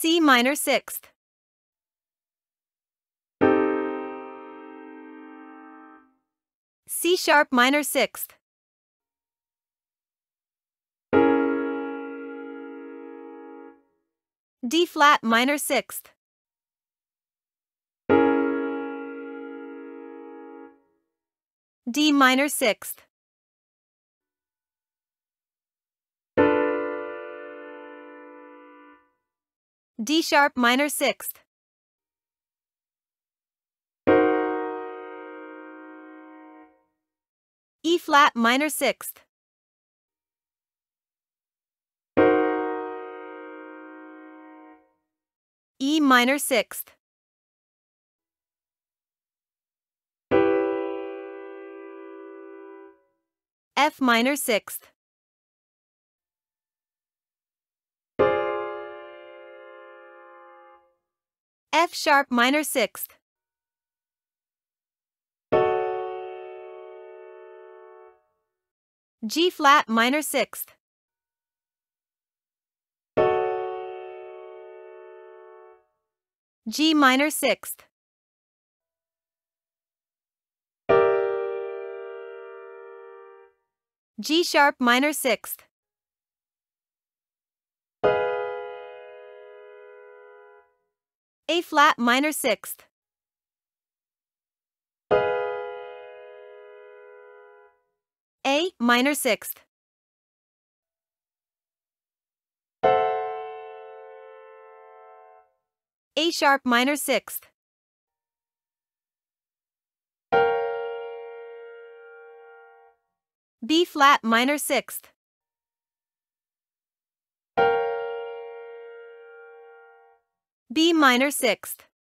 C minor sixth. C sharp minor sixth. D flat minor sixth. D minor sixth. D sharp minor sixth. E flat minor sixth. E minor sixth. F minor sixth. F sharp minor sixth. G flat minor sixth. G minor sixth. G sharp minor sixth. A flat minor sixth. A minor sixth. A sharp minor sixth. B flat minor sixth. B minor sixth.